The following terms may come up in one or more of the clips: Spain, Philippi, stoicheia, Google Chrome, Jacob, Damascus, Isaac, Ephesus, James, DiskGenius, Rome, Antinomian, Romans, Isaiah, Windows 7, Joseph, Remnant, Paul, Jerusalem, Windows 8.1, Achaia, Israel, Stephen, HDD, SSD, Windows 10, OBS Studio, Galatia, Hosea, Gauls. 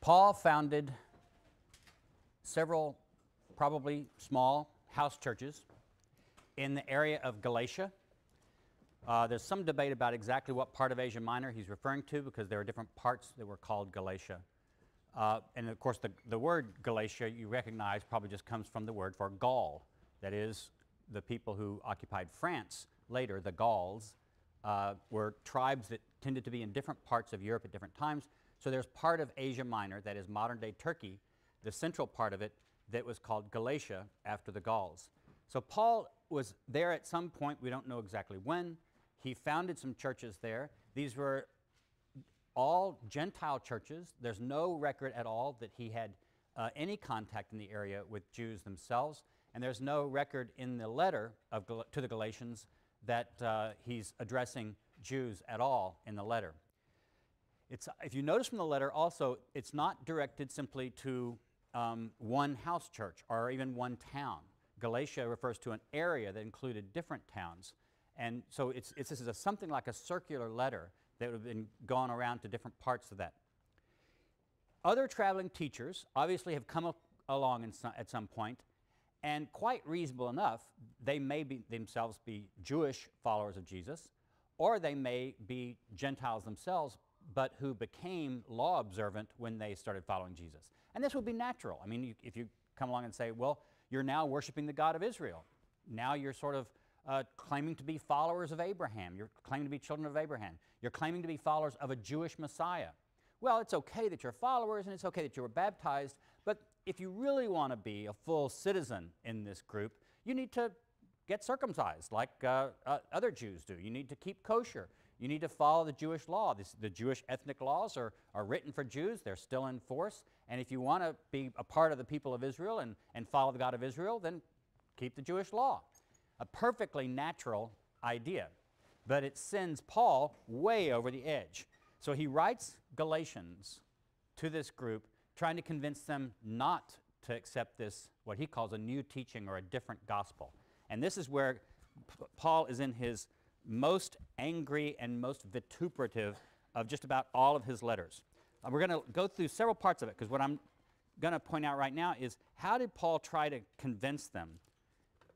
Paul founded several probably small house churches in the area of Galatia. There's some debate about exactly what part of Asia Minor he's referring to, because there are different parts that were called Galatia. And of course, the word Galatia, you recognize, probably just comes from the word for Gaul. That is, the people who occupied France later, the Gauls, were tribes that tended to be in different parts of Europe at different times. So there's part of Asia Minor, that is modern-day Turkey, the central part of it, that was called Galatia after the Gauls. So Paul was there at some point, we don't know exactly when. He founded some churches there. These were all Gentile churches. There's no record at all that he had any contact in the area with Jews themselves, and there's no record in the letter of to the Galatians that he's addressing Jews at all in the letter. If you notice from the letter also, it's not directed simply to one house church or even one town. Galatia refers to an area that included different towns, and so this is something like a circular letter that would have been gone around to different parts of that. Other traveling teachers obviously have come along at some point, and quite reasonable enough, they may be themselves be Jewish followers of Jesus, or they may be Gentiles themselves, but who became law observant when they started following Jesus. And this would be natural. I mean, if you come along and say, well, you're now worshiping the God of Israel. Now you're sort of claiming to be followers of Abraham. You're claiming to be children of Abraham. You're claiming to be followers of a Jewish Messiah. Well, it's okay that you're followers, and it's okay that you were baptized, but if you really want to be a full citizen in this group, you need to get circumcised like other Jews do. You need to keep kosher. You need to follow the Jewish law. The Jewish ethnic laws are written for Jews. They're still in force. And if you want to be a part of the people of Israel and follow the God of Israel, then keep the Jewish law. A perfectly natural idea. But it sends Paul way over the edge. So he writes Galatians to this group, trying to convince them not to accept this, what he calls a new teaching or a different gospel. And this is where Paul is in his most angry and most vituperative of just about all of his letters. And we're going to go through several parts of it, because what I'm going to point out right now is how did Paul try to convince them?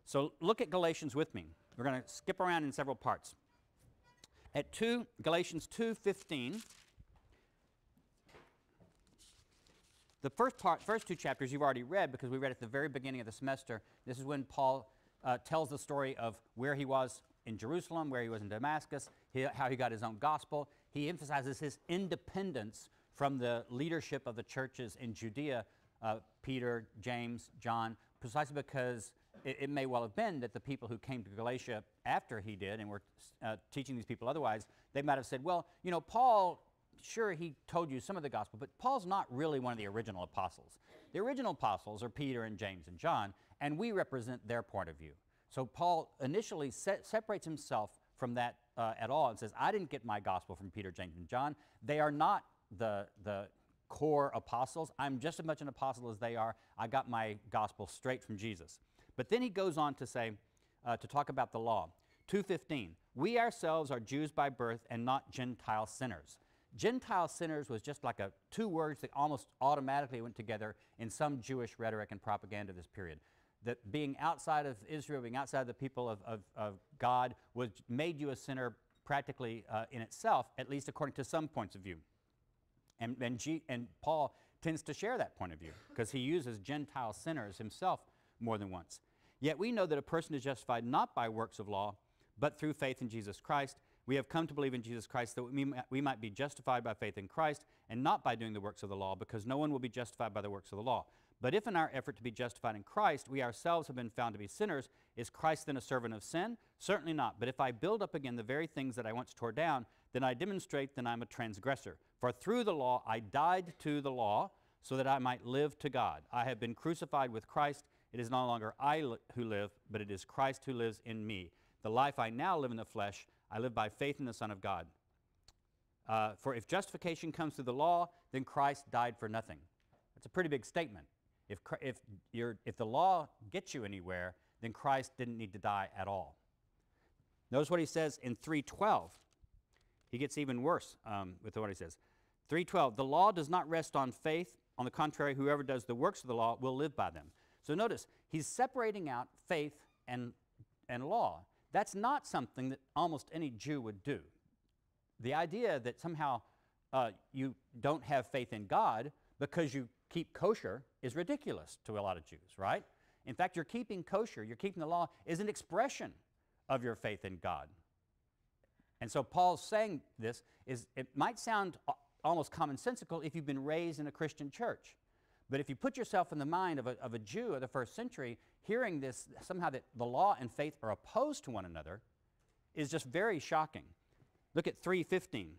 So look at Galatians with me. We're going to skip around in several parts. At Galatians 2:15, the first two chapters you've already read, because we read at the very beginning of the semester. This is when Paul tells the story of where he was in Jerusalem, where he was in Damascus, how he got his own gospel. He emphasizes his independence from the leadership of the churches in Judea, Peter, James, John, precisely because it may well have been that the people who came to Galatia after he did and were teaching these people otherwise, they might have said, well, you know, Paul, sure, he told you some of the gospel, but Paul's not really one of the original apostles. The original apostles are Peter and James and John, and we represent their point of view. So Paul initially separates himself from that at all and says, I didn't get my gospel from Peter, James, and John. They are not the core apostles. I'm just as much an apostle as they are. I got my gospel straight from Jesus. But then he goes on to say, to talk about the law. 2:15, we ourselves are Jews by birth and not Gentile sinners. Gentile sinners was just like two words that almost automatically went together in some Jewish rhetoric and propaganda this period. That being outside of Israel, being outside the people of God, made you a sinner practically in itself, at least according to some points of view. And Paul tends to share that point of view, because he uses Gentile sinners himself more than once. Yet we know that a person is justified not by works of law, but through faith in Jesus Christ. We have come to believe in Jesus Christ, that we might be justified by faith in Christ and not by doing the works of the law, because no one will be justified by the works of the law. But if in our effort to be justified in Christ, we ourselves have been found to be sinners, is Christ then a servant of sin? Certainly not. But if I build up again the very things that I once tore down, then I demonstrate that I'm a transgressor. For through the law I died to the law, so that I might live to God. I have been crucified with Christ. It is no longer I who live, but it is Christ who lives in me. The life I now live in the flesh, I live by faith in the Son of God. For if justification comes through the law, then Christ died for nothing. That's a pretty big statement. If the law gets you anywhere, then Christ didn't need to die at all. Notice what he says in 3:12. He gets even worse with what he says. 3:12, the law does not rest on faith. On the contrary, whoever does the works of the law will live by them. So notice, he's separating out faith and law. That's not something that almost any Jew would do. The idea that somehow you don't have faith in God because you keep kosher is ridiculous to a lot of Jews, right? In fact, you're keeping kosher, you're keeping the law is an expression of your faith in God. And so Paul's saying this is, it might sound almost commonsensical if you've been raised in a Christian church. But if you put yourself in the mind of a Jew of the first century, hearing this somehow that the law and faith are opposed to one another is just very shocking. Look at 3:15.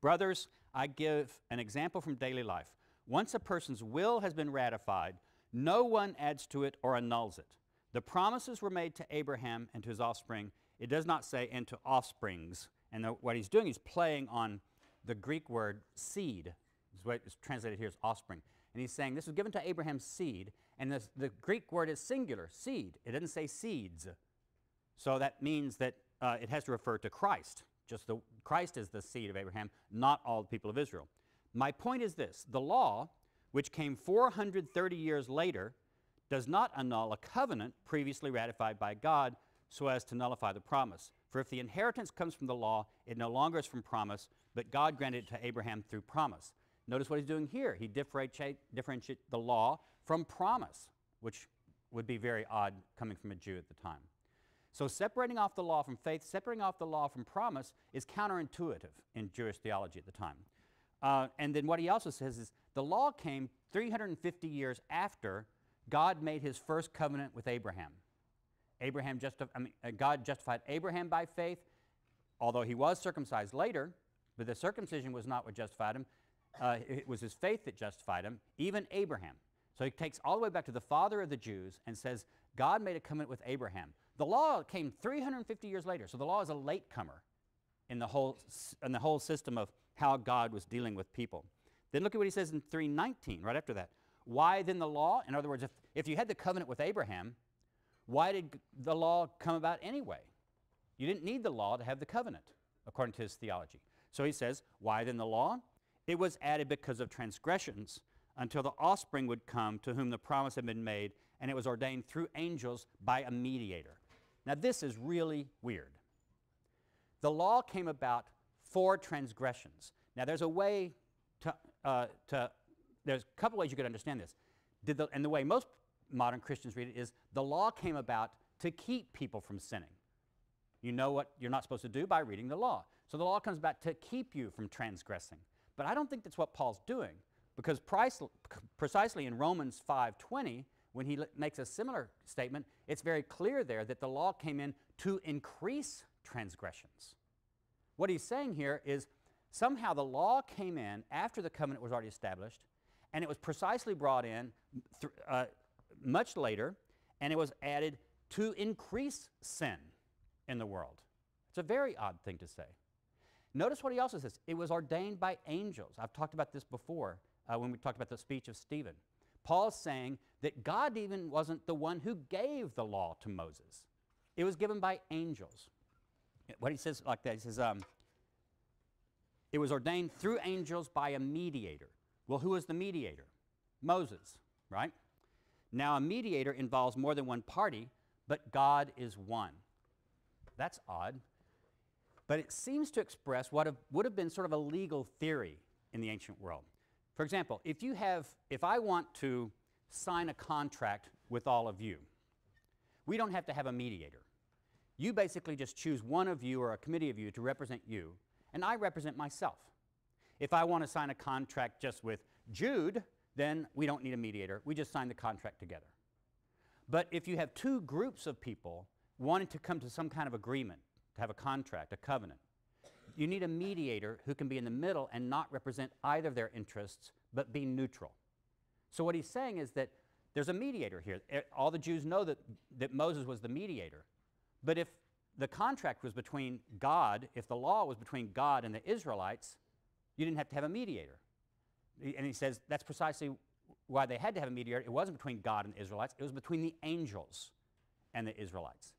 Brothers, I give an example from daily life. Once a person's will has been ratified, no one adds to it or annuls it. The promises were made to Abraham and to his offspring. It does not say, and to offsprings. And what he's doing is playing on the Greek word seed. That's what is translated here as offspring. And he's saying this was given to Abraham's seed, and the Greek word is singular, seed. It doesn't say seeds. So that means that it has to refer to Christ. Just Christ is the seed of Abraham, not all the people of Israel. My point is this. The law, which came 430 years later, does not annul a covenant previously ratified by God so as to nullify the promise. For if the inheritance comes from the law, it no longer is from promise, but God granted it to Abraham through promise. Notice what he's doing here. He differentiates the law from promise, which would be very odd coming from a Jew at the time. So separating off the law from faith, separating off the law from promise is counterintuitive in Jewish theology at the time. And then what he also says is the law came 350 years after God made his first covenant with Abraham. God justified Abraham by faith, although he was circumcised later, but the circumcision was not what justified him. It was his faith that justified him, even Abraham. So he takes all the way back to the father of the Jews and says, God made a covenant with Abraham. The law came 350 years later, so the law is a latecomer in the whole system of how God was dealing with people. Then look at what he says in 3:19, right after that. Why then the law? In other words, if you had the covenant with Abraham, why did the law come about anyway? You didn't need the law to have the covenant, according to his theology. So he says, why then the law? It was added because of transgressions until the offspring would come to whom the promise had been made, and it was ordained through angels by a mediator. Now this is really weird. The law came about for transgressions. Now there's a way there's a couple ways you could understand this. And the way most modern Christians read it is the law came about to keep people from sinning. You know what you're not supposed to do by reading the law. So the law comes about to keep you from transgressing. But I don't think that's what Paul's doing, because precisely in Romans 5:20, when he makes a similar statement, it's very clear there that the law came in to increase transgressions. What he's saying here is somehow the law came in after the covenant was already established, and it was precisely brought in much later, and it was added to increase sin in the world. It's a very odd thing to say. Notice what he also says. It was ordained by angels. I've talked about this before when we talked about the speech of Stephen. Paul's saying that God even wasn't the one who gave the law to Moses. It was given by angels. What he says like that, he says, it was ordained through angels by a mediator. Well, who was the mediator? Moses, right? Now, a mediator involves more than one party, but God is one. That's odd. But it seems to express what would have been sort of a legal theory in the ancient world. For example, if I want to sign a contract with all of you, we don't have to have a mediator. You basically just choose one of you or a committee of you to represent you, and I represent myself. If I want to sign a contract just with Jude, then we don't need a mediator. We just sign the contract together. But if you have two groups of people wanting to come to some kind of agreement, to have a contract, a covenant, you need a mediator who can be in the middle and not represent either of their interests, but be neutral. So what he's saying is that there's a mediator here. All the Jews know that Moses was the mediator. But if the contract was between God, if the law was between God and the Israelites, you didn't have to have a mediator. And he says that's precisely why they had to have a mediator. It wasn't between God and the Israelites. It was between the angels and the Israelites.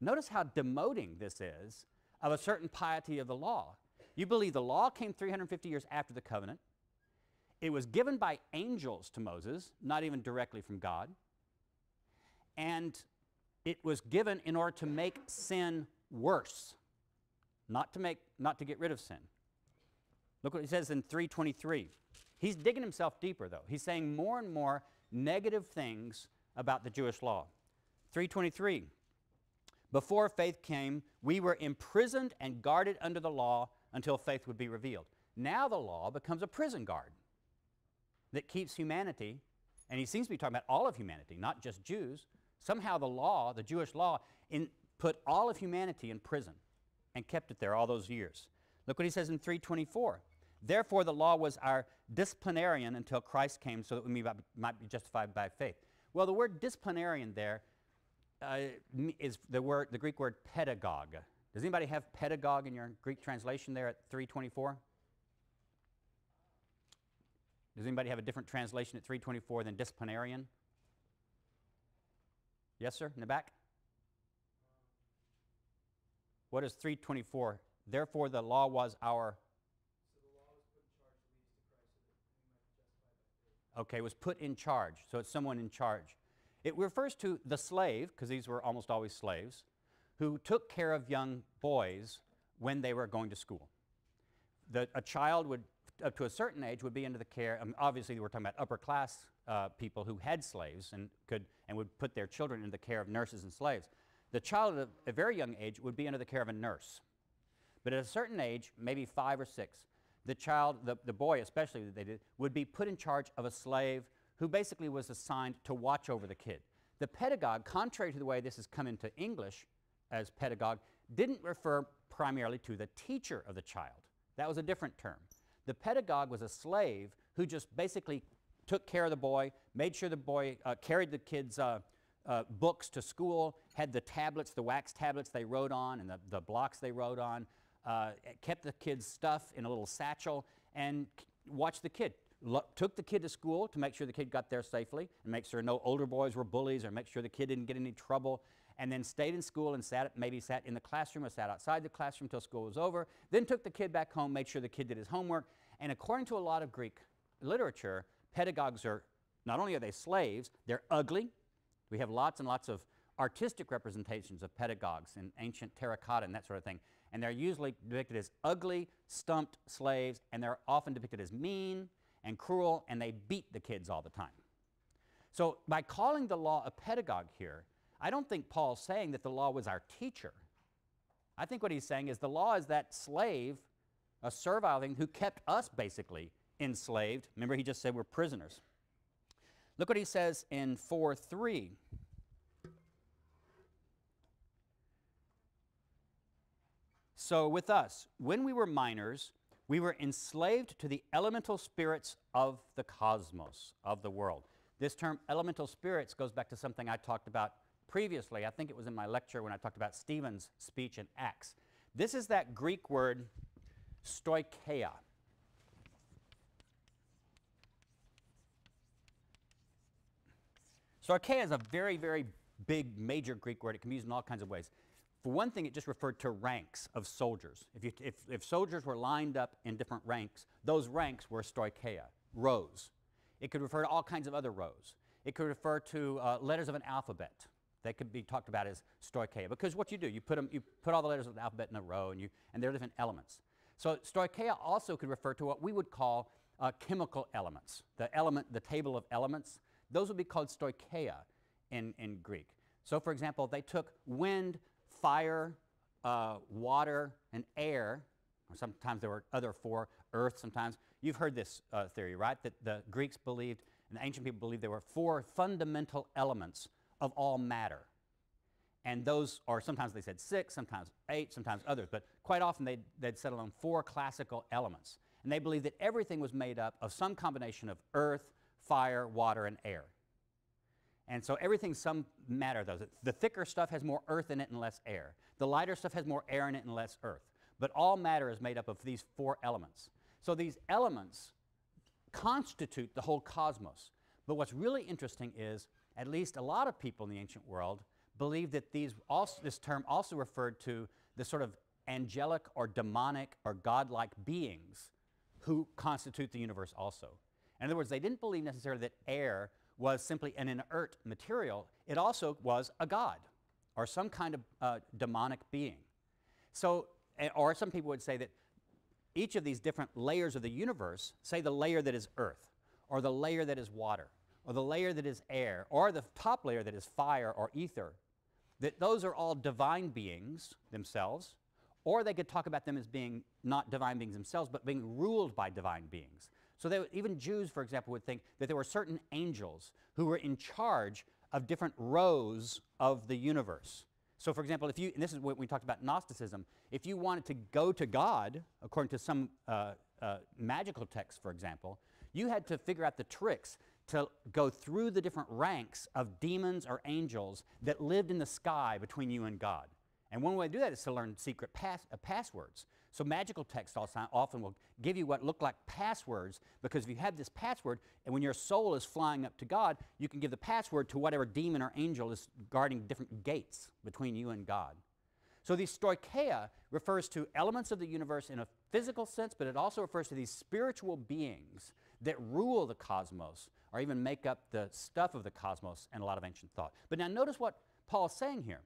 Notice how demoting this is of a certain piety of the law. You believe the law came 350 years after the covenant. It was given by angels to Moses, not even directly from God. And it was given in order to make sin worse, not to get rid of sin. Look what he says in 3:23. He's digging himself deeper, though. He's saying more and more negative things about the Jewish law. 3:23. Before faith came, we were imprisoned and guarded under the law until faith would be revealed. Now the law becomes a prison guard that keeps humanity, and he seems to be talking about all of humanity, not just Jews. Somehow the law, the Jewish law, put all of humanity in prison and kept it there all those years. Look what he says in 3:24. Therefore the law was our disciplinarian until Christ came so that we might be justified by faith. Well, the word disciplinarian there is the Greek word pedagogue. Does anybody have pedagogue in your Greek translation there at 3:24? Does anybody have a different translation at 3:24 than disciplinarian? Yes, sir, in the back? What is 3:24? Therefore the law was our... So the law was put in charge to lead us to Christ so that we might be justified by faith. Okay, was put in charge, so it's someone in charge. It refers to the slave, because these were almost always slaves, who took care of young boys when they were going to school. A child would, up to a certain age, would be under the care, obviously we're talking about upper class people who had slaves and would put their children in the care of nurses and slaves. The child at a very young age would be under the care of a nurse. But at a certain age, maybe 5 or 6, the child, the boy especially that they did, would be put in charge of a slave who basically was assigned to watch over the kid. The pedagogue, contrary to the way this has come into English as pedagogue, didn't refer primarily to the teacher of the child. That was a different term. The pedagogue was a slave who just basically took care of the boy, made sure the boy carried the kid's books to school, had the tablets, the wax tablets they wrote on and the blocks they wrote on, kept the kid's stuff in a little satchel and watched the kid. Took the kid to school to make sure the kid got there safely and make sure no older boys were bullies or make sure the kid didn't get in any trouble, and then stayed in school and maybe sat in the classroom or sat outside the classroom till school was over, then took the kid back home, made sure the kid did his homework. And according to a lot of Greek literature, pedagogues are, not only are they slaves, they're ugly. We have lots and lots of artistic representations of pedagogues in ancient terracotta and that sort of thing. And they're usually depicted as ugly, stumped slaves, and they're often depicted as mean and cruel, and they beat the kids all the time. So by calling the law a pedagogue here, I don't think Paul's saying that the law was our teacher. I think what he's saying is the law is that slave, a servile thing, who kept us basically enslaved. Remember, he just said we're prisoners. Look what he says in 4:3. So with us, when we were minors, we were enslaved to the elemental spirits of the cosmos, of the world. This term elemental spirits goes back to something I talked about previously. I think it was in my lecture when I talked about Stephen's speech in Acts. This is that Greek word stoicheia. Stoicheia is a very, very big, major Greek word. It can be used in all kinds of ways. For one thing, it just referred to ranks of soldiers. If soldiers were lined up in different ranks, those ranks were stoicheia, rows. It could refer to all kinds of other rows. It could refer to letters of an alphabet. They could be talked about as stoicheia, because what you do, you put all the letters of the alphabet in a row, and they're different elements. So stoicheia also could refer to what we would call chemical elements. The table of elements, those would be called stoicheia in Greek. So for example, they took wind, fire, water, and air, or sometimes there were other four, earth sometimes. You've heard this theory, right? That the Greeks believed, and the ancient people believed, there were four fundamental elements of all matter. And those are, sometimes they said 6, sometimes 8, sometimes others, but quite often they'd settle on 4 classical elements. And they believed that everything was made up of some combination of earth, fire, water, and air. And so everything's some matter of those. The thicker stuff has more earth in it and less air. The lighter stuff has more air in it and less earth. But all matter is made up of these 4 elements. So these elements constitute the whole cosmos. But what's really interesting is, at least a lot of people in the ancient world believed that this term also referred to the sort of angelic or demonic or godlike beings who constitute the universe also. In other words, they didn't believe necessarily that air was simply an inert material. It also was a god or some kind of demonic being. So, or some people would say that each of these different layers of the universe, say the layer that is earth, or the layer that is water, or the layer that is air, or the top layer that is fire or ether, that those are all divine beings themselves, or they could talk about them as being not divine beings themselves, but being ruled by divine beings. So they would, even Jews, for example, would think that there were certain angels who were in charge of different rows of the universe. So for example, if you, and this is what we talked about Gnosticism, if you wanted to go to God, according to some magical text, for example, you had to figure out the tricks to go through the different ranks of demons or angels that lived in the sky between you and God. And one way to do that is to learn secret passwords. So magical texts also often will give you what look like passwords, because if you have this password, and when your soul is flying up to God, you can give the password to whatever demon or angel is guarding different gates between you and God. So the stoicheia refers to elements of the universe in a physical sense, but it also refers to these spiritual beings that rule the cosmos, or even make up the stuff of the cosmos and a lot of ancient thought. But now notice what Paul's saying here.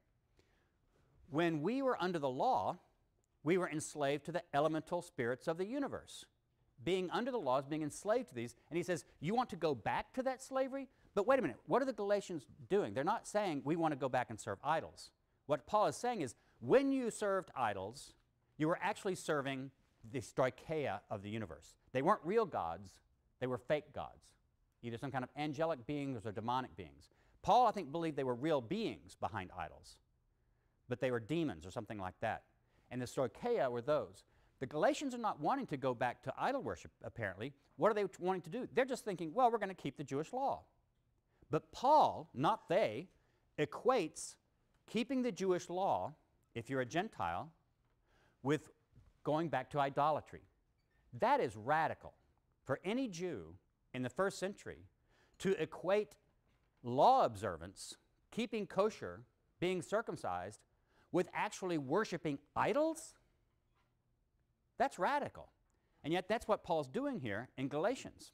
When we were under the law, we were enslaved to the elemental spirits of the universe. Being under the law is being enslaved to these, and he says, you want to go back to that slavery? But wait a minute, what are the Galatians doing? They're not saying we want to go back and serve idols. What Paul is saying is, when you served idols, you were actually serving the stoicheia of the universe. They weren't real gods, they were fake gods, either some kind of angelic beings or demonic beings. Paul, I think, believed they were real beings behind idols, but they were demons or something like that. And the stoicheia were those. The Galatians are not wanting to go back to idol worship, apparently. What are they wanting to do? They're just thinking, well, we're going to keep the Jewish law. But Paul, not they, equates keeping the Jewish law, if you're a Gentile, with going back to idolatry. That is radical for any Jew in the first century to equate law observance, keeping kosher, being circumcised, with actually worshiping idols? That's radical. And yet that's what Paul's doing here in Galatians.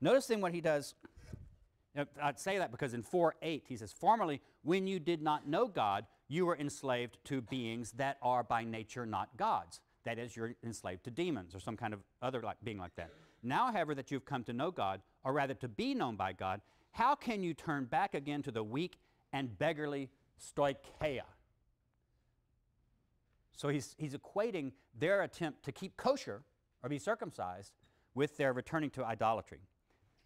Notice then what he does. I'd say that because in 4:8 he says, formerly when you did not know God, you were enslaved to beings that are by nature not gods. That is, you're enslaved to demons or some kind of other being like that. Now, however, that you've come to know God, or rather to be known by God, how can you turn back again to the weak and beggarly stoicheia? So he's equating their attempt to keep kosher or be circumcised with their returning to idolatry.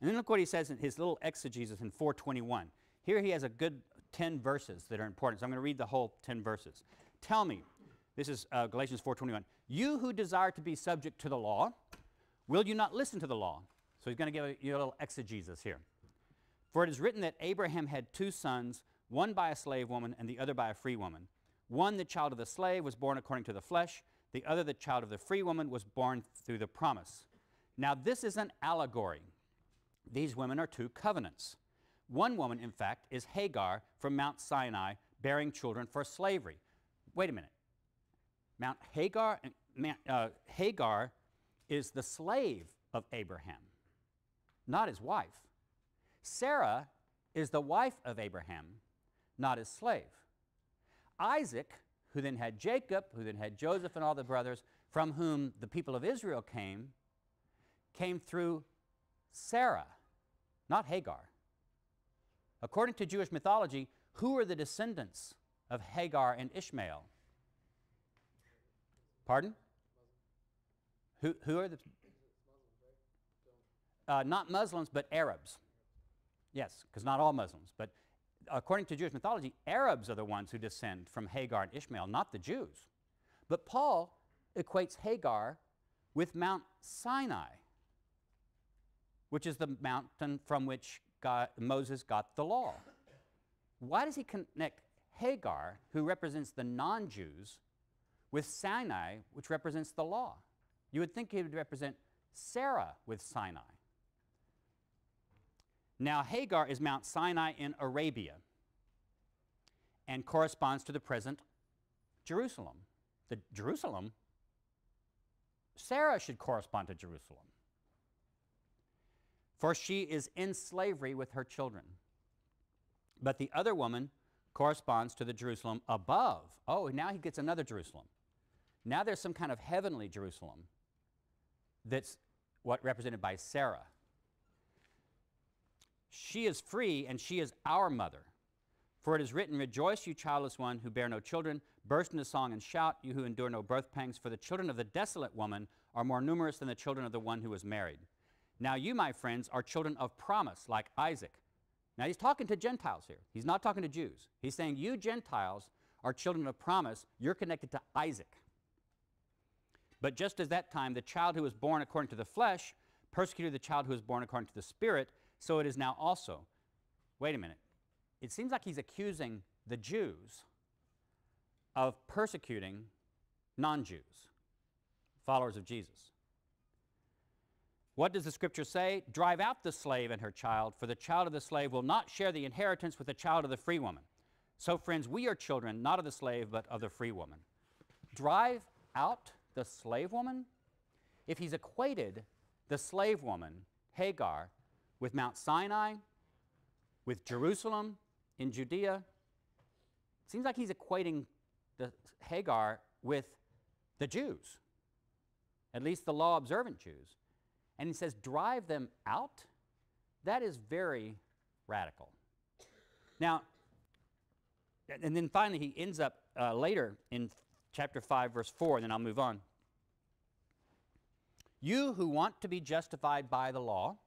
And then look what he says in his little exegesis in 4:21. Here he has a good 10 verses that are important, so I'm going to read the whole 10 verses. Tell me, this is Galatians 4:21, you who desire to be subject to the law, will you not listen to the law? So he's going to give you a little exegesis here. For it is written that Abraham had two sons, one by a slave woman and the other by a free woman. One, the child of the slave, was born according to the flesh. The other, the child of the free woman, was born through the promise. Now this is an allegory. These women are two covenants. One woman, in fact, is Hagar from Mount Sinai, bearing children for slavery. Wait a minute. Mount Hagar, Hagar is the slave of Abraham, not his wife. Sarah is the wife of Abraham, not his slave. Isaac, who then had Jacob, who then had Joseph and all the brothers, from whom the people of Israel came through Sarah, not Hagar. According to Jewish mythology, who are the descendants of Hagar and Ishmael? Pardon? Who are the? Not Muslims, but Arabs. Yes, because not all Muslims, but according to Jewish mythology, Arabs are the ones who descend from Hagar and Ishmael, not the Jews. But Paul equates Hagar with Mount Sinai, which is the mountain from which Moses got the law. Why does he connect Hagar, who represents the non-Jews, with Sinai, which represents the law? You would think he would represent Sarah with Sinai. Now Hagar is Mount Sinai in Arabia and corresponds to the present Jerusalem. the Jerusalem, Sarah should correspond to Jerusalem, for she is in slavery with her children. But the other woman corresponds to the Jerusalem above. Oh, now he gets another Jerusalem. Now there's some kind of heavenly Jerusalem that's what represented by Sarah. She is free, and she is our mother. For it is written, "Rejoice, you childless one who bear no children. Burst into song and shout, you who endure no birth pangs. For the children of the desolate woman are more numerous than the children of the one who is married. Now you, my friends, are children of promise, like Isaac." Now he's talking to Gentiles here. He's not talking to Jews. He's saying, you Gentiles are children of promise. You're connected to Isaac. "But just as that time the child who was born according to the flesh persecuted the child who was born according to the Spirit, so it is now also." Wait a minute. It seems like he's accusing the Jews of persecuting non-Jews, followers of Jesus. What does the Scripture say? "Drive out the slave and her child, for the child of the slave will not share the inheritance with the child of the free woman. So, friends, we are children not of the slave but of the free woman." Drive out the slave woman? If he's equated the slave woman, Hagar, with Mount Sinai, with Jerusalem in Judea, it seems like he's equating the Hagar with the Jews, at least the law-observant Jews. And he says, drive them out? That is very radical. Now, and then finally he ends up later in chapter 5, verse 4, and then I'll move on. "You who want to be justified by the law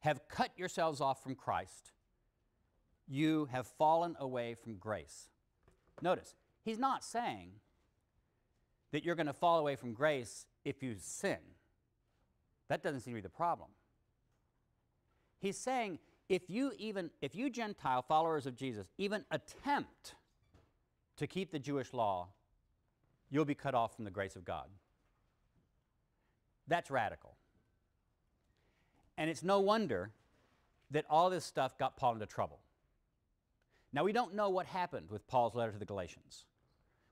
have cut yourselves off from Christ. You have fallen away from grace." Notice, he's not saying that you're going to fall away from grace if you sin. That doesn't seem to be the problem. He's saying if you Gentile followers of Jesus even attempt to keep the Jewish law, you'll be cut off from the grace of God. That's radical. And it's no wonder that all this stuff got Paul into trouble. Now, we don't know what happened with Paul's letter to the Galatians.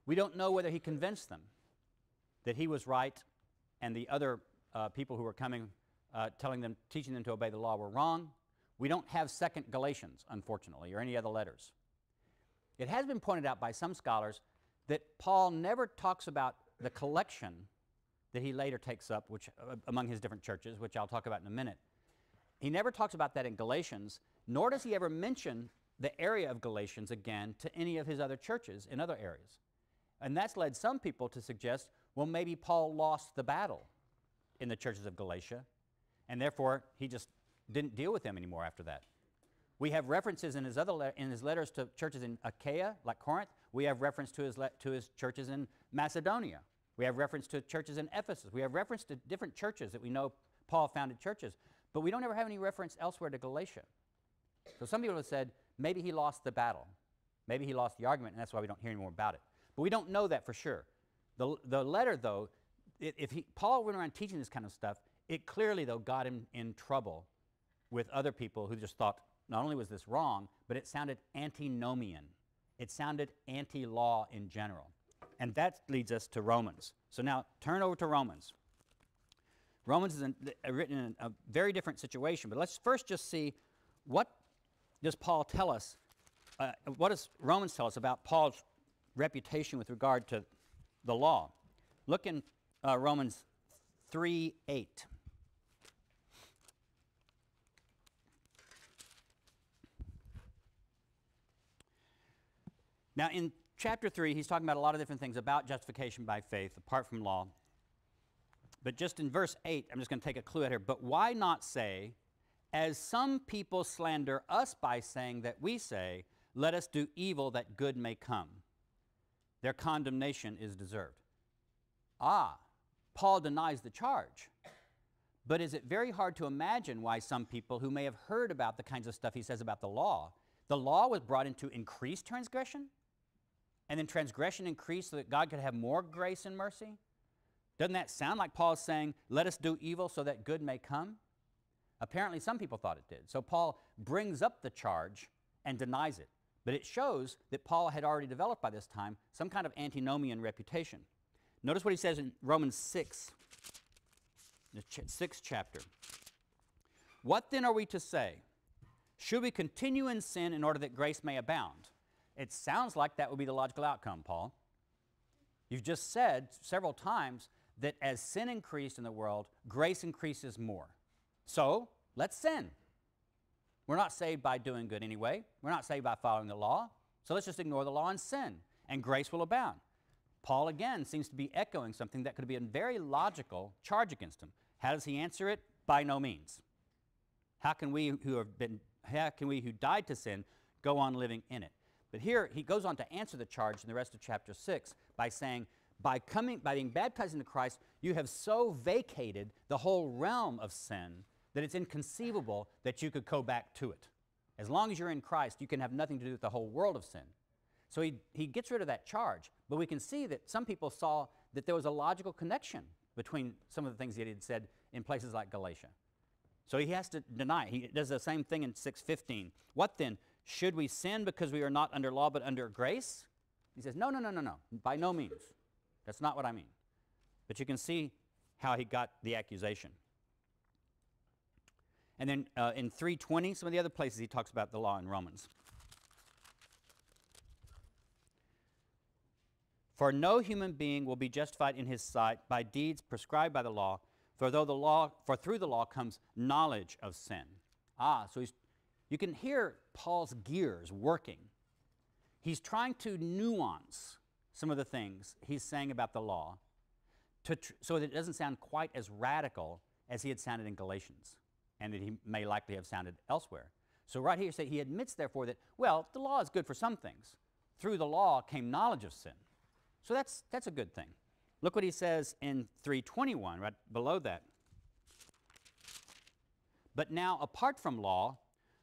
We don't know whether he convinced them that he was right and the other people who were coming, teaching them to obey the law were wrong. We don't have second Galatians, unfortunately, or any other letters. It has been pointed out by some scholars that Paul never talks about the collection that he later takes up, which among his different churches, which I'll talk about in a minute. He never talks about that in Galatians, nor does he ever mention the area of Galatians again to any of his other churches in other areas. And that's led some people to suggest, well, maybe Paul lost the battle in the churches of Galatia, and therefore he just didn't deal with them anymore after that. We have references in his letters to churches in Achaia, like Corinth. We have reference to his churches in Macedonia. We have reference to churches in Ephesus. We have reference to different churches that we know Paul founded churches, but we don't ever have any reference elsewhere to Galatia. So some people have said maybe he lost the battle. Maybe he lost the argument, and that's why we don't hear any more about it. But we don't know that for sure. The letter, though, Paul went around teaching this kind of stuff, it clearly, though, got him in trouble with other people who just thought not only was this wrong, but it sounded antinomian. It sounded anti-law in general. And that leads us to Romans. So now turn over to Romans. Romans is written in a very different situation, but let's first just see what does Paul tell us, what does Romans tell us about Paul's reputation with regard to the law? Look in Romans 3:8. Now in Chapter 3, he's talking about a lot of different things about justification by faith, apart from law. But just in verse 8, I'm just going to take a clue out here. "But why not say, as some people slander us by saying that we say, let us do evil that good may come. Their condemnation is deserved." Ah, Paul denies the charge. But is it very hard to imagine why some people who may have heard about the kinds of stuff he says about the law was brought into increased transgression? And then transgression increased so that God could have more grace and mercy? Doesn't that sound like Paul is saying, let us do evil so that good may come? Apparently some people thought it did. So Paul brings up the charge and denies it. But it shows that Paul had already developed by this time some kind of antinomian reputation. Notice what he says in Romans 6, the 6th chapter. What then are we to say? Should we continue in sin in order that grace may abound? It sounds like that would be the logical outcome, Paul. You've just said several times that as sin increased in the world, grace increases more. So, let's sin. We're not saved by doing good anyway. We're not saved by following the law. So let's just ignore the law and sin, and grace will abound. Paul, again, seems to be echoing something that could be a very logical charge against him. How does he answer it? By no means. How can we who died to sin go on living in it? But here he goes on to answer the charge in the rest of chapter 6 by saying, by being baptized into Christ, you have so vacated the whole realm of sin that it's inconceivable that you could go back to it. As long as you're in Christ, you can have nothing to do with the whole world of sin. So he gets rid of that charge, but we can see that some people saw that there was a logical connection between some of the things that he had said in places like Galatia. So he has to deny it. He does the same thing in 6:15. What then? Should we sin because we are not under law but under grace? He says, no, no, no, no, no, by no means. That's not what I mean. But you can see how he got the accusation. And then in 3:20, some of the other places he talks about the law in Romans. For no human being will be justified in his sight by deeds prescribed by the law, for through the law comes knowledge of sin. Ah, so you can hear Paul's gears working. He's trying to nuance some of the things he's saying about the law so that it doesn't sound quite as radical as he had sounded in Galatians and that he may likely have sounded elsewhere. So right here he admits, therefore, that, well, the law is good for some things. Through the law came knowledge of sin. So that's a good thing. Look what he says in 3:21, right below that. But now, apart from law,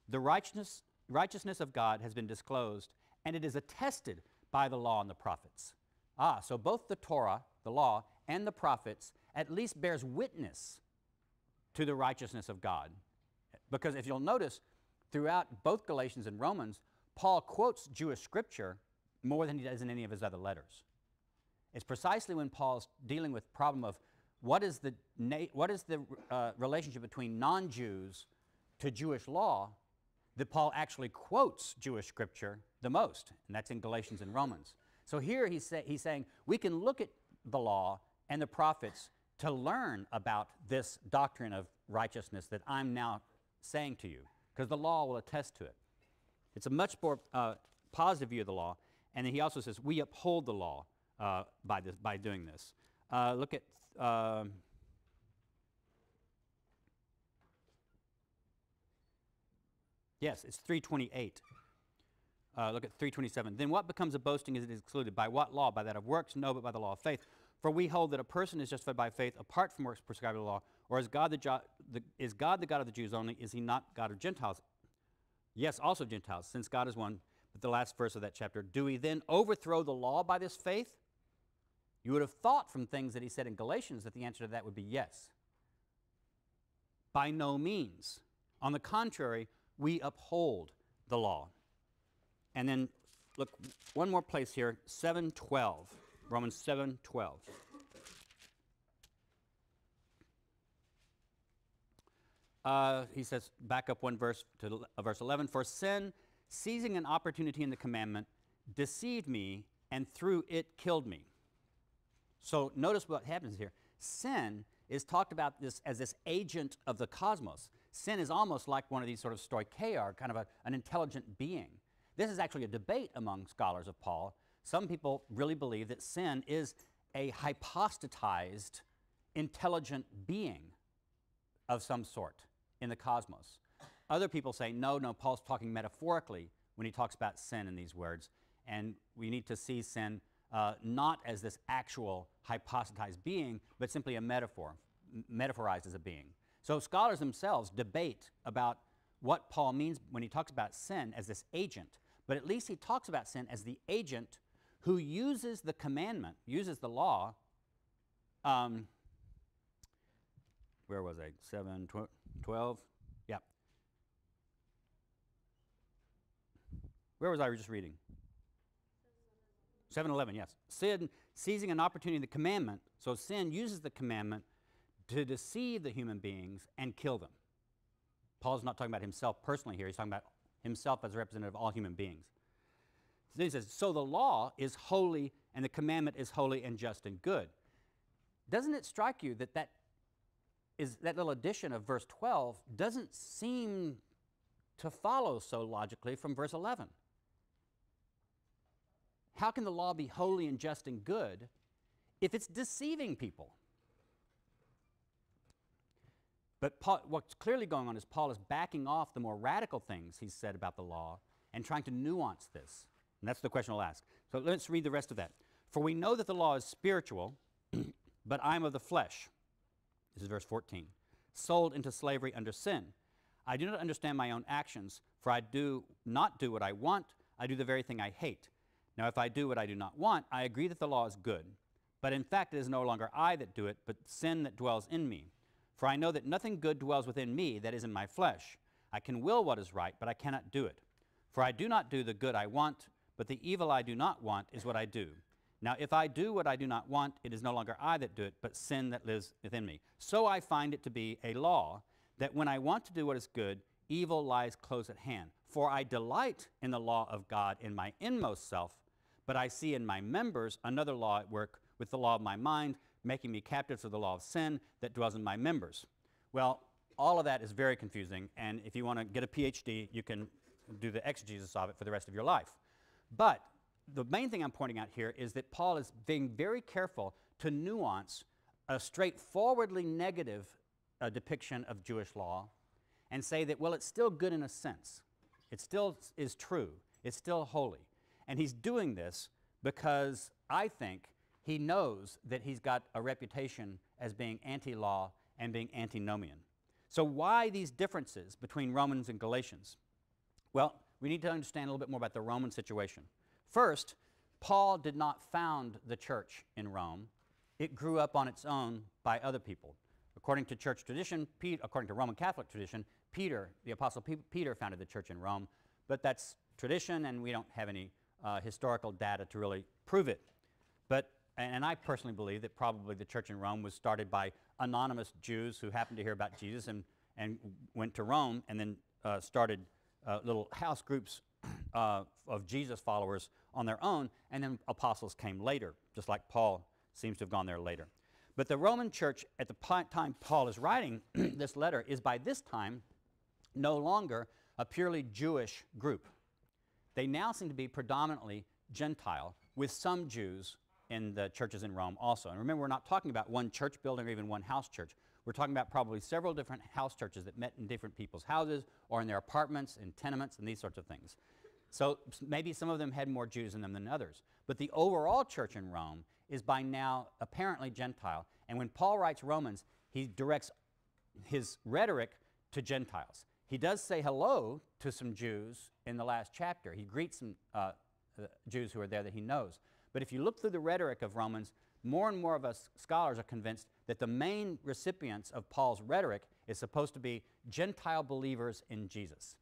the righteousness of God has been disclosed, and it is attested by the law and the prophets. Ah, so both the Torah, the law, and the prophets at least bears witness to the righteousness of God. Because if you'll notice, throughout both Galatians and Romans, Paul quotes Jewish scripture more than he does in any of his other letters. It's precisely when Paul's dealing with the problem of what is the relationship between non-Jews to Jewish law that Paul actually quotes Jewish scripture the most, and that's in Galatians and Romans. So here he's saying we can look at the law and the prophets to learn about this doctrine of righteousness that I'm now saying to you, because the law will attest to it. It's a much more positive view of the law, and then he also says we uphold the law by doing this. Look at yes, it's 3:28. Look at 3:27. Then what becomes of boasting is it excluded? By what law? By that of works? No, but by the law of faith. For we hold that a person is justified by faith apart from works prescribed by the law. Or is God the God of the Jews only? Is he not God of Gentiles? Yes, also Gentiles, since God is one. But the last verse of that chapter, do we then overthrow the law by this faith? You would have thought from things that he said in Galatians that the answer to that would be yes. By no means. On the contrary, we uphold the law. And then, look, one more place here, 7:12, Romans 7:12. He says, back up one verse to verse 11, for sin, seizing an opportunity in the commandment, deceived me and through it killed me. So notice what happens here. Sin is talked about as this agent of the cosmos. Sin is almost like one of these sort of stoicheia, kind of an intelligent being. This is actually a debate among scholars of Paul. Some people really believe that sin is a hypostatized, intelligent being of some sort in the cosmos. Other people say, no, no, Paul's talking metaphorically when he talks about sin in these words, and we need to see sin not as this actual hypostatized being, but simply a metaphor, metaphorized as a being. So scholars themselves debate about what Paul means when he talks about sin as this agent, but at least he talks about sin as the agent who uses the commandment, uses the law. Where was I? 7:12? Where was I just reading? 7:11, yes. Sin, seizing an opportunity, the commandment. So sin uses the commandment to deceive the human beings and kill them. Paul's not talking about himself personally here. He's talking about himself as a representative of all human beings. So he says, so the law is holy and the commandment is holy and just and good. Doesn't it strike you that that little addition of verse 12 doesn't seem to follow so logically from verse 11? How can the law be holy and just and good if it's deceiving people? But Paul, what's clearly going on is Paul is backing off the more radical things he's said about the law and trying to nuance this. And that's the question I'll ask. So let's read the rest of that. For we know that the law is spiritual, but I am of the flesh. This is verse 14. Sold into slavery under sin. I do not understand my own actions, for I do not do what I want. I do the very thing I hate. Now, if I do what I do not want, I agree that the law is good. But in fact, it is no longer I that do it, but sin that dwells in me. For I know that nothing good dwells within me, that is in my flesh. I can will what is right, but I cannot do it. For I do not do the good I want, but the evil I do not want is what I do. Now, if I do what I do not want, it is no longer I that do it, but sin that lives within me. So I find it to be a law that when I want to do what is good, evil lies close at hand. For I delight in the law of God in my inmost self, but I see in my members another law at work with the law of my mind, making me captive to the law of sin that dwells in my members. Well, all of that is very confusing, and if you want to get a PhD, you can do the exegesis of it for the rest of your life. But the main thing I'm pointing out here is that Paul is being very careful to nuance a straightforwardly negative depiction of Jewish law and say that, well, it's still good in a sense. It still is true. It's still holy. And he's doing this because I think he knows that he's got a reputation as being anti-law and being antinomian. So why these differences between Romans and Galatians? Well, we need to understand a little bit more about the Roman situation. First, Paul did not found the church in Rome. It grew up on its own by other people. According to church tradition, according to Roman Catholic tradition, Peter, the Apostle Peter, founded the church in Rome, but that's tradition and we don't have any historical data to really prove it. But, and I personally believe that probably the church in Rome was started by anonymous Jews who happened to hear about Jesus and went to Rome and then started little house groups of Jesus followers on their own, and then apostles came later, just like Paul seems to have gone there later. But the Roman church at the time Paul is writing this letter is by this time no longer a purely Jewish group. They now seem to be predominantly Gentile, with some Jews in the churches in Rome also. And remember, we're not talking about one church building or even one house church. We're talking about probably several different house churches that met in different people's houses or in their apartments and tenements and these sorts of things. So maybe some of them had more Jews in them than others. But the overall church in Rome is by now apparently Gentile. And when Paul writes Romans, he directs his rhetoric to Gentiles. He does say hello to some Jews in the last chapter. He greets some Jews who are there that he knows. But if you look through the rhetoric of Romans, more and more of us scholars are convinced that the main recipients of Paul's rhetoric is supposed to be Gentile believers in Jesus.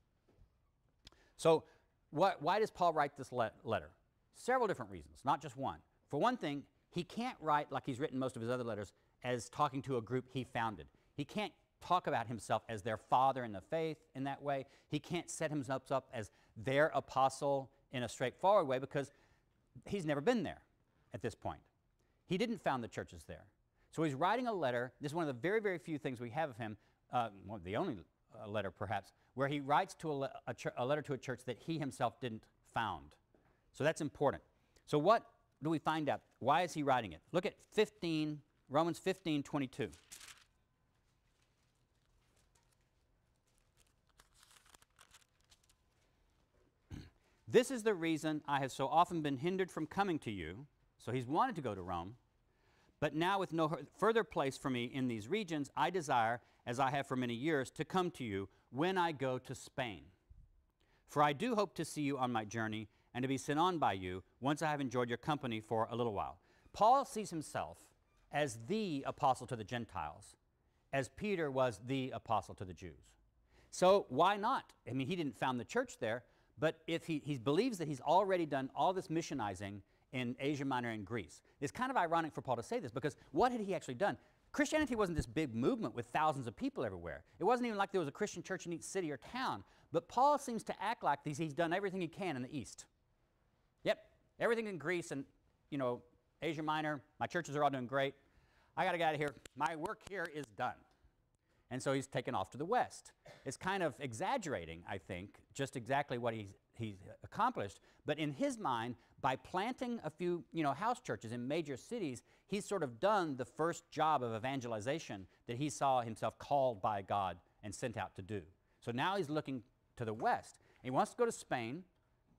So why does Paul write this letter? Several different reasons, not just one. For one thing, he can't write, like he's written most of his other letters, as talking to a group he founded. He can't talk about himself as their father in the faith in that way. He can't set himself up as their apostle in a straightforward way because he's never been there at this point. He didn't found the churches there. So he's writing a letter. This is one of the very, very few things we have of him, well, the only letter perhaps, where he writes to a letter to a church that he himself didn't found. So that's important. So what do we find out? Why is he writing it? Look at Romans 15:22. This is the reason I have so often been hindered from coming to you. So he's wanted to go to Rome, but now with no further place for me in these regions, I desire, as I have for many years, to come to you when I go to Spain. For I do hope to see you on my journey and to be sent on by you once I have enjoyed your company for a little while. Paul sees himself as the apostle to the Gentiles, as Peter was the apostle to the Jews. So why not? I mean, he didn't found the church there, But if he believes that he's already done all this missionizing in Asia Minor and Greece. It's kind of ironic for Paul to say this, because what had he actually done? Christianity wasn't this big movement with thousands of people everywhere. It wasn't even like there was a Christian church in each city or town. But Paul seems to act like he's done everything he can in the East. Yep, everything in Greece and, you know, Asia Minor, my churches are all doing great. I got to get out of here. My work here is done. And so he's taken off to the West. It's kind of exaggerating, I think, just exactly what he's accomplished. But in his mind, by planting a few, you know, house churches in major cities, he's sort of done the first job of evangelization that he saw himself called by God and sent out to do. So now he's looking to the West. He wants to go to Spain,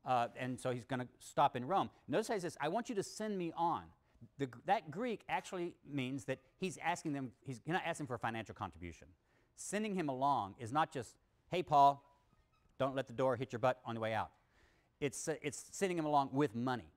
and so he's going to stop in Rome. Notice how he says, I want you to send me on. That Greek actually means that he's asking them, he's not asking for a financial contribution. Sending him along is not just, hey, Paul, don't let the door hit your butt on the way out. It's sending him along with money.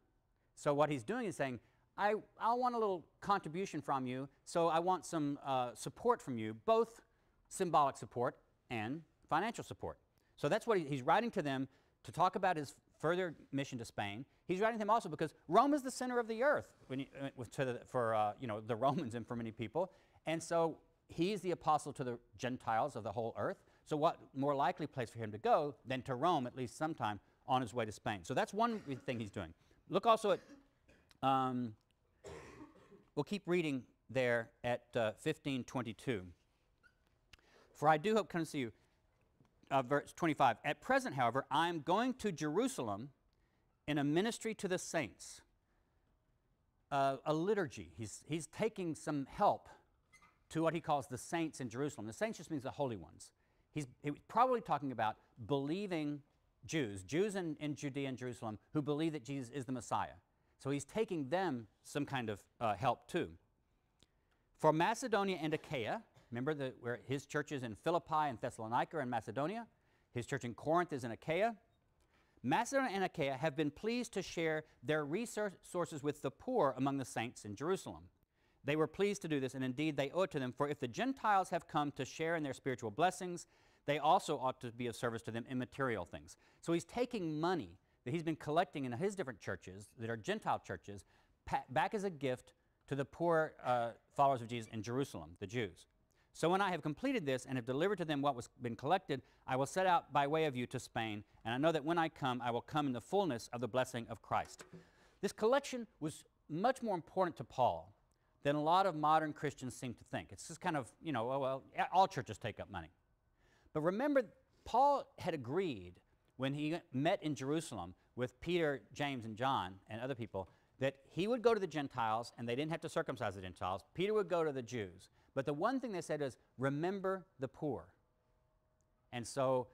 So what he's doing is saying, I want a little contribution from you, so I want some support from you, both symbolic support and financial support. So that's what he's writing to them to talk about his further mission to Spain. He's writing to them also because Rome is the center of the earth for the Romans and for many people. And so he's the apostle to the Gentiles of the whole earth. So what more likely place for him to go than to Rome, at least sometime, on his way to Spain. So that's one thing he's doing. Look also at, we'll keep reading there at 15:22. For I do hope to come to see you. Verse 25, at present, however, I am going to Jerusalem in a ministry to the saints. A liturgy. He's taking some help to what he calls the saints in Jerusalem. The saints just means the holy ones. He was probably talking about believing Jews, in Judea and Jerusalem who believe that Jesus is the Messiah. So he's taking them some kind of help too. For Macedonia and Achaia, remember where his church is in Philippi and Thessalonica and Macedonia. His church in Corinth is in Achaia. Macedonia and Achaia have been pleased to share their resources with the poor among the saints in Jerusalem. They were pleased to do this, and indeed they owe it to them, for if the Gentiles have come to share in their spiritual blessings, they also ought to be of service to them in material things. So he's taking money that he's been collecting in his different churches that are Gentile churches back as a gift to the poor followers of Jesus in Jerusalem, the Jews. So when I have completed this and have delivered to them what was been collected, I will set out by way of you to Spain, and I know that when I will come in the fullness of the blessing of Christ. This collection was much more important to Paul than a lot of modern Christians seem to think. It's just kind of, you know, oh, well, all churches take up money. But remember, Paul had agreed when he met in Jerusalem with Peter, James, and John and other people that he would go to the Gentiles, and they didn't have to circumcise the Gentiles. Peter would go to the Jews. But the one thing they said is, remember the poor. And so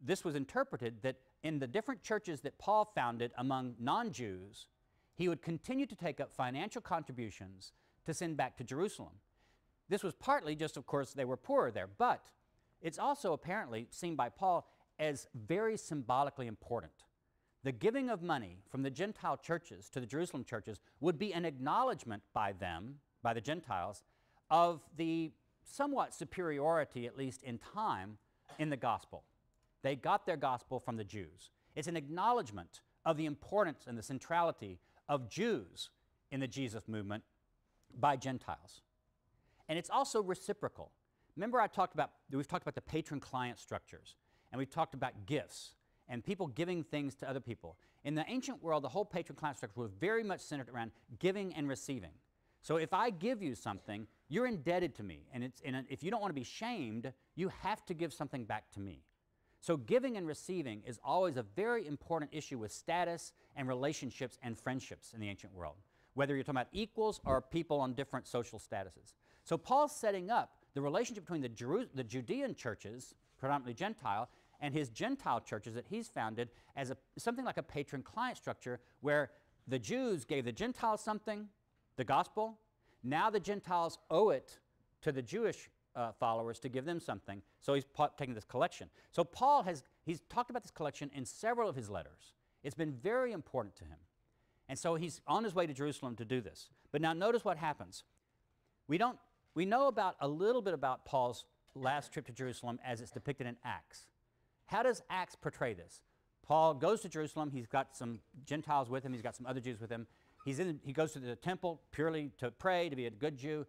this was interpreted that in the different churches that Paul founded among non-Jews, he would continue to take up financial contributions to send back to Jerusalem. This was partly just, of course, they were poorer there, but it's also apparently seen by Paul as very symbolically important. The giving of money from the Gentile churches to the Jerusalem churches would be an acknowledgment by them, by the Gentiles, of the somewhat superiority, at least in time, in the gospel. They got their gospel from the Jews. It's an acknowledgment of the importance and the centrality of Jews in the Jesus movement by Gentiles. And it's also reciprocal. Remember we've talked about the patron-client structures, and we've talked about gifts and people giving things to other people. In the ancient world, the whole patron-client structure was very much centered around giving and receiving. So if I give you something, you're indebted to me, and if you don't want to be shamed, you have to give something back to me. So giving and receiving is always a very important issue with status and relationships and friendships in the ancient world, whether you're talking about equals or people on different social statuses. So Paul's setting up the relationship between the Judean churches, predominantly Gentile, and his Gentile churches that he's founded as something like a patron-client structure where the Jews gave the Gentiles something, the gospel. Now the Gentiles owe it to the Jewish followers to give them something, so he's taking this collection. So Paul he's talked about this collection in several of his letters. It's been very important to him. And so he's on his way to Jerusalem to do this. But now notice what happens. We know about a little bit about Paul's last trip to Jerusalem as it's depicted in Acts. How does Acts portray this? Paul goes to Jerusalem. He's got some Gentiles with him. He's got some other Jews with him. He goes to the temple purely to pray, to be a good Jew.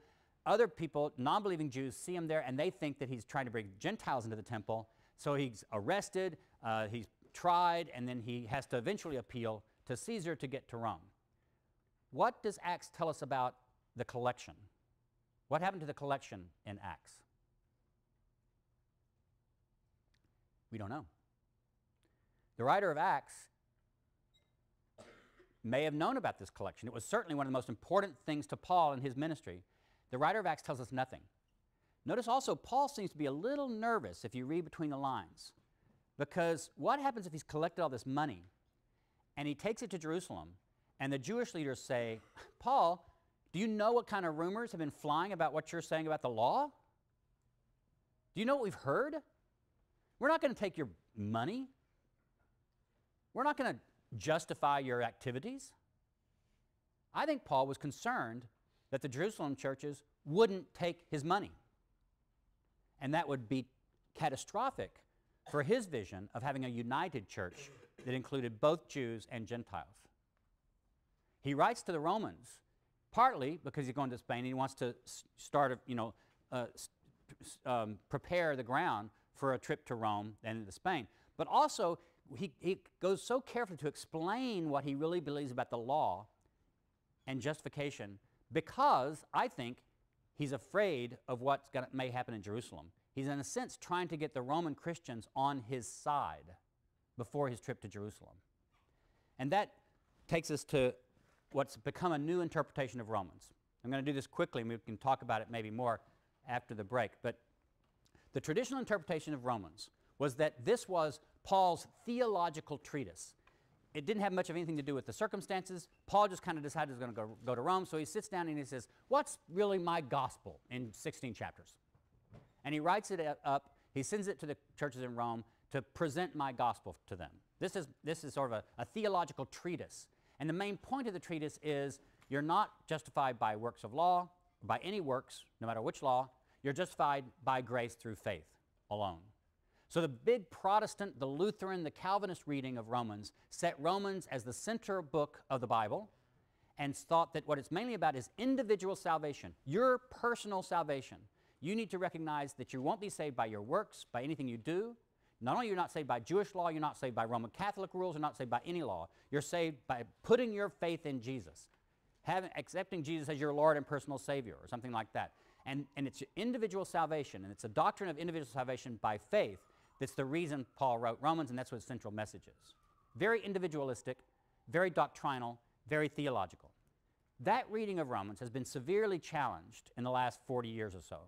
Other people, non-believing Jews, see him there, and they think that he's trying to bring Gentiles into the temple. So he's arrested, he's tried, and then he has to eventually appeal to Caesar to get to Rome. What does Acts tell us about the collection? What happened to the collection in Acts? We don't know. The writer of Acts may have known about this collection. It was certainly one of the most important things to Paul in his ministry. The writer of Acts tells us nothing. Notice also Paul seems to be a little nervous if you read between the lines, because what happens if he's collected all this money and he takes it to Jerusalem and the Jewish leaders say, Paul, do you know what kind of rumors have been flying about what you're saying about the law? Do you know what we've heard? We're not going to take your money. We're not going to justify your activities. I think Paul was concerned that the Jerusalem churches wouldn't take his money. And that would be catastrophic for his vision of having a united church that included both Jews and Gentiles. He writes to the Romans, partly because he's going to Spain and he wants to start, prepare the ground for a trip to Rome and to Spain. But also, he goes so carefully to explain what he really believes about the law and justification, because I think he's afraid of what may happen in Jerusalem. He's in a sense trying to get the Roman Christians on his side before his trip to Jerusalem. And that takes us to what's become a new interpretation of Romans. I'm going to do this quickly and we can talk about it maybe more after the break. But the traditional interpretation of Romans was that this was Paul's theological treatise. It didn't have much of anything to do with the circumstances. Paul just kind of decided he was going to go to Rome, so he sits down and he says, what's really my gospel in 16 chapters? And he writes it up, he sends it to the churches in Rome to present my gospel to them. This is sort of a theological treatise. And the main point of the treatise is you're not justified by works of law, by any works, no matter which law. You're justified by grace through faith alone. So the big Protestant, the Lutheran, the Calvinist reading of Romans set Romans as the center book of the Bible and thought that what it's mainly about is individual salvation, your personal salvation. You need to recognize that you won't be saved by your works, by anything you do. Not only are you not saved by Jewish law, you're not saved by Roman Catholic rules, you're not saved by any law. You're saved by putting your faith in Jesus, accepting Jesus as your Lord and personal Savior or something like that. And it's individual salvation, and it's a doctrine of individual salvation by faith. That's the reason Paul wrote Romans, and that's what his central message is. Very individualistic, very doctrinal, very theological. That reading of Romans has been severely challenged in the last 40 years or so.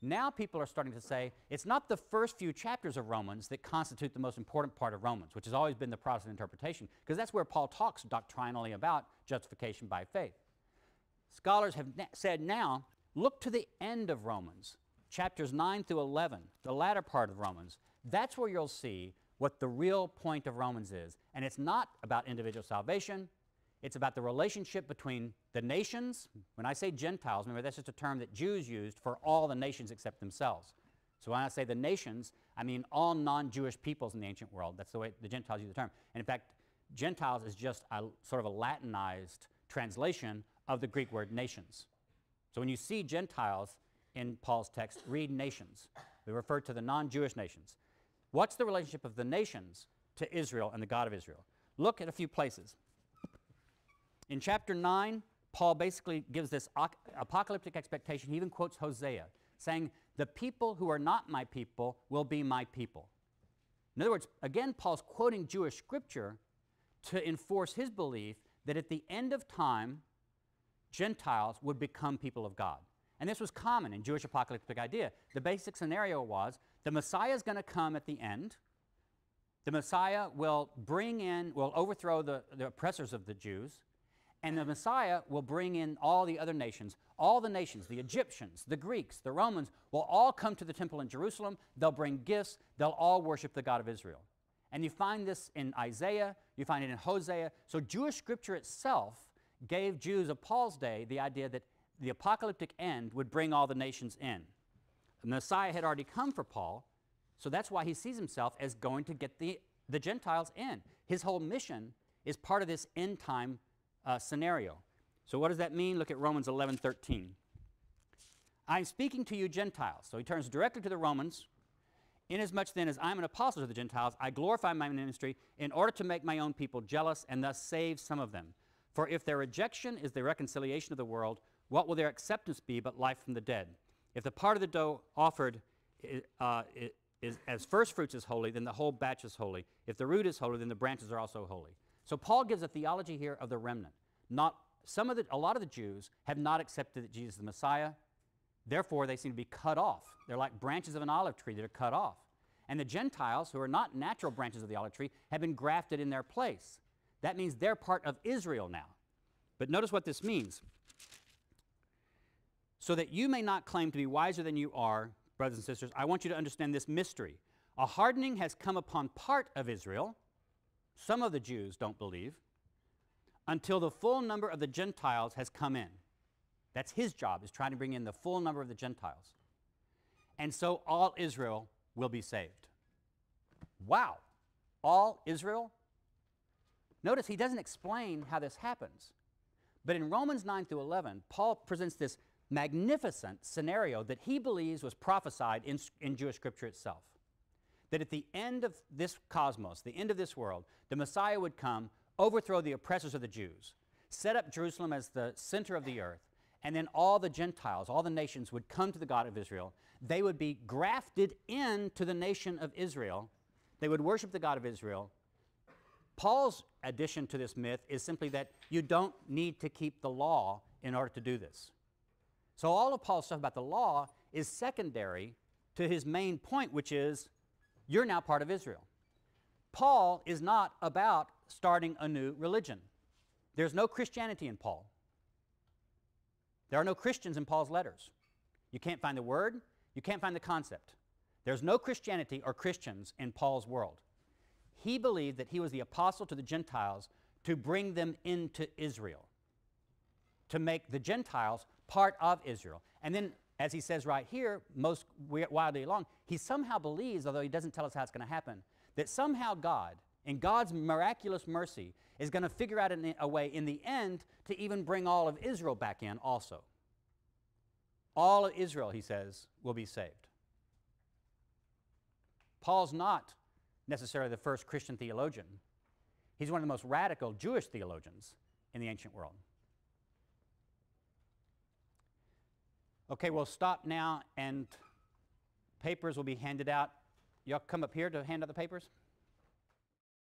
Now people are starting to say it's not the first few chapters of Romans that constitute the most important part of Romans, which has always been the Protestant interpretation, because that's where Paul talks doctrinally about justification by faith. Scholars have said now, look to the end of Romans, chapters 9 through 11, the latter part of Romans. That's where you'll see what the real point of Romans is. And it's not about individual salvation. It's about the relationship between the nations. When I say Gentiles, remember that's just a term that Jews used for all the nations except themselves. So when I say the nations, I mean all non-Jewish peoples in the ancient world. That's the way the Gentiles use the term. And in fact, Gentiles is just a sort of a Latinized translation of the Greek word nations. So when you see Gentiles in Paul's text, read nations. We refer to the non-Jewish nations. What's the relationship of the nations to Israel and the God of Israel? Look at a few places. In chapter 9, Paul basically gives this apocalyptic expectation. He even quotes Hosea, saying, the people who are not my people will be my people. In other words, again, Paul's quoting Jewish scripture to enforce his belief that at the end of time, Gentiles would become people of God. And this was common in Jewish apocalyptic idea. The basic scenario was the Messiah is going to come at the end. The Messiah will overthrow the oppressors of the Jews, and the Messiah will bring in all the other nations. All the nations, the Egyptians, the Greeks, the Romans, will all come to the temple in Jerusalem. They'll bring gifts. They'll all worship the God of Israel. And you find this in Isaiah. You find it in Hosea. So Jewish scripture itself gave Jews of Paul's day the idea that the apocalyptic end would bring all the nations in. The Messiah had already come for Paul, so that's why he sees himself as going to get the the Gentiles in. His whole mission is part of this end-time scenario. So what does that mean? Look at Romans 11:13. I'm speaking to you Gentiles. So he turns directly to the Romans. Inasmuch then as I'm an apostle to the Gentiles, I glorify my ministry in order to make my own people jealous and thus save some of them. For if their rejection is the reconciliation of the world, what will their acceptance be but life from the dead? If the part of the dough offered is as first fruits is holy, then the whole batch is holy. If the root is holy, then the branches are also holy. So Paul gives a theology here of the remnant. A lot of the Jews have not accepted that Jesus is the Messiah. Therefore, they seem to be cut off. They're like branches of an olive tree that are cut off. And the Gentiles, who are not natural branches of the olive tree, have been grafted in their place. That means they're part of Israel now. But notice what this means. So that you may not claim to be wiser than you are, brothers and sisters, I want you to understand this mystery. A hardening has come upon part of Israel. Some of the Jews don't believe. Until the full number of the Gentiles has come in. That's his job, is trying to bring in the full number of the Gentiles. And so all Israel will be saved. Wow! All Israel? Notice he doesn't explain how this happens. But in Romans 9 through 11, Paul presents this magnificent scenario that he believes was prophesied in Jewish scripture itself. That at the end of this cosmos, the end of this world, the Messiah would come, overthrow the oppressors of the Jews, set up Jerusalem as the center of the earth, and then all the Gentiles, all the nations would come to the God of Israel. They would be grafted into the nation of Israel. They would worship the God of Israel. Paul's addition to this myth is simply that you don't need to keep the law in order to do this. So all of Paul's stuff about the law is secondary to his main point, which is you're now part of Israel. Paul is not about starting a new religion. There's no Christianity in Paul. There are no Christians in Paul's letters. You can't find the word, you can't find the concept. There's no Christianity or Christians in Paul's world. He believed that he was the apostle to the Gentiles to bring them into Israel, to make the Gentiles part of Israel. And then, as he says right here, most wildly along, he somehow believes, although he doesn't tell us how it's going to happen, that somehow God, in God's miraculous mercy, is going to figure out a way in the end to even bring all of Israel back in also. All of Israel, he says, will be saved. Paul's not necessarily the first Christian theologian. He's one of the most radical Jewish theologians in the ancient world. Okay, we'll stop now and papers will be handed out. Y'all come up here to hand out the papers?